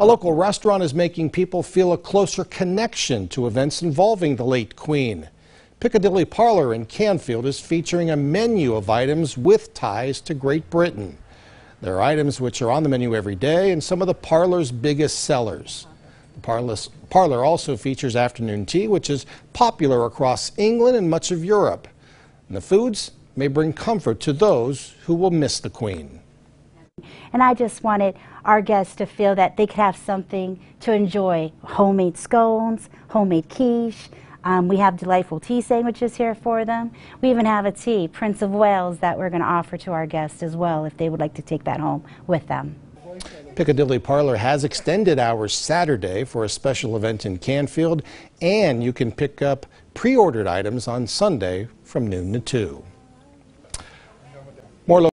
A local restaurant is making people feel a closer connection to events involving the late Queen. Piccadilly Parlour in Canfield is featuring a menu of items with ties to Great Britain. There are items which are on the menu every day and some of the parlor's biggest sellers. The parlor also features afternoon tea, which is popular across England and much of Europe. And the foods may bring comfort to those who will miss the Queen. And I just wanted our guests to feel that they could have something to enjoy. Homemade scones, homemade quiche. We have delightful tea sandwiches here for them. We even have a tea, Prince of Wales, that we're going to offer to our guests as well if they would like to take that home with them. Piccadilly Parlour has extended hours Saturday for a special event in Canfield, and you can pick up pre-ordered items on Sunday from noon to 2.